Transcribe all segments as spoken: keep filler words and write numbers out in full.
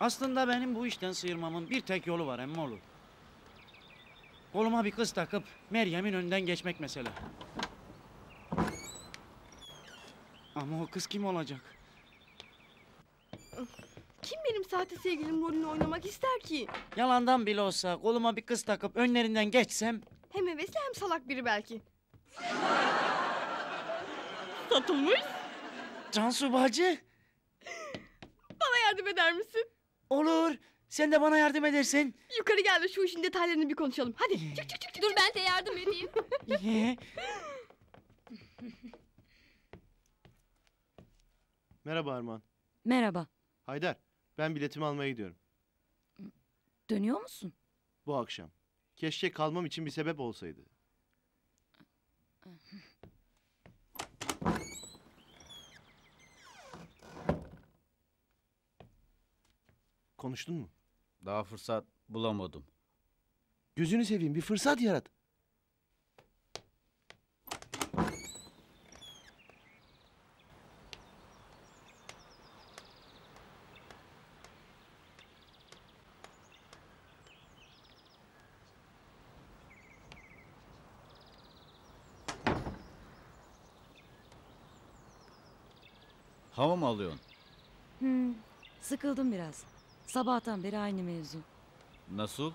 Aslında benim bu işten sıyırmamın bir tek yolu var emmi oğlu. Koluma bir kız takıp Meryem'in önünden geçmek mesele. Ama o kız kim olacak? Kim benim sahte sevgilim rolünü oynamak ister ki? Yalandan bile olsa koluma bir kız takıp önlerinden geçsem... Hem hevesli hem salak biri belki. Satılmış. Cansu bacı. Bana yardım eder misin? Olur. Sen de bana yardım edersin. Yukarı gel de şu işin detaylarını bir konuşalım. Hadi çık çık çık. Dur ben de yardım edeyim. Merhaba Arman. Merhaba. Haydar, ben biletimi almaya gidiyorum. Dönüyor musun? Bu akşam. Keşke kalmam için bir sebep olsaydı. Konuştun mu? Daha fırsat bulamadım. Gözünü seveyim, bir fırsat yarat. Hava mı alıyorsun? Hmm, sıkıldım biraz. Sabahtan beri aynı mevzu. Nasıl?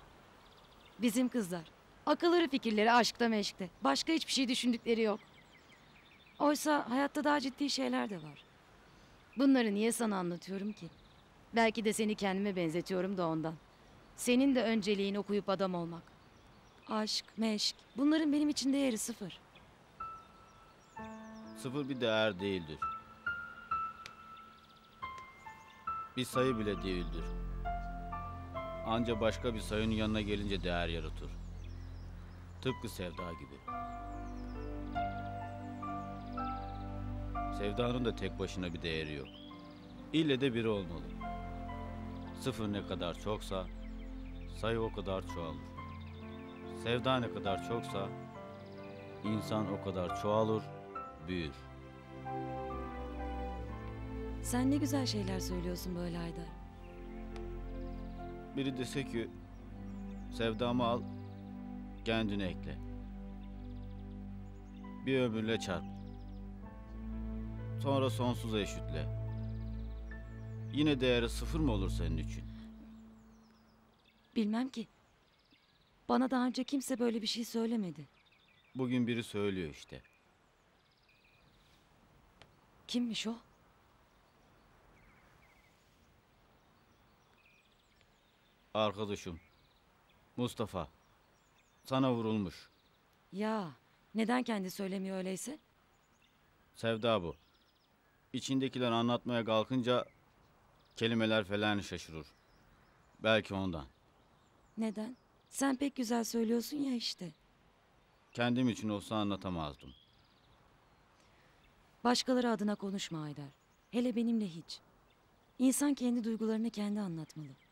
Bizim kızlar. Akılları fikirleri aşkta meşkte. Başka hiçbir şey düşündükleri yok. Oysa hayatta daha ciddi şeyler de var. Bunları niye sana anlatıyorum ki? Belki de seni kendime benzetiyorum da ondan. Senin de önceliğin okuyup adam olmak. Aşk, meşk. Bunların benim için değeri sıfır. Sıfır bir değer değildir. Bir sayı bile değildir. Anca başka bir sayının yanına gelince değer yaratır. Tıpkı sevda gibi. Sevdanın da tek başına bir değeri yok. İlle de biri olmalı. Sıfır ne kadar çoksa sayı o kadar çoğalır. Sevda ne kadar çoksa insan o kadar çoğalır, büyür. Sen ne güzel şeyler söylüyorsun böyle Haydar. Biri dese ki sevdamı al, kendine ekle. Bir ömürle çarp. Sonra sonsuza eşitle. Yine değeri sıfır mı olur senin için? Bilmem ki. Bana daha önce kimse böyle bir şey söylemedi. Bugün biri söylüyor işte. Kimmiş o? Arkadaşım, Mustafa, sana vurulmuş. Ya, neden kendi söylemiyor öyleyse? Sevda bu. İçindekiler anlatmaya kalkınca kelimeler falan şaşırır. Belki ondan. Neden? Sen pek güzel söylüyorsun ya işte. Kendim için olsa anlatamazdım. Başkaları adına konuşma Haydar. Hele benimle hiç. İnsan kendi duygularını kendi anlatmalı.